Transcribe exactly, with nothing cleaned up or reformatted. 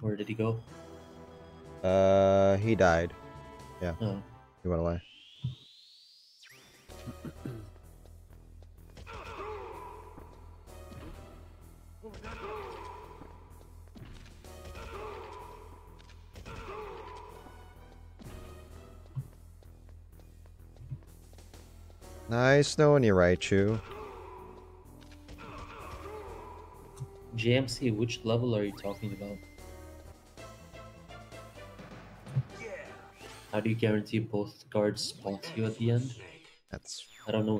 Where did he go? Uh, he died. Yeah. Oh. He went away. Nice knowing you, Raichu. J M C, which level are you talking about? How do you guarantee both guards spot you at the end? That's... I don't know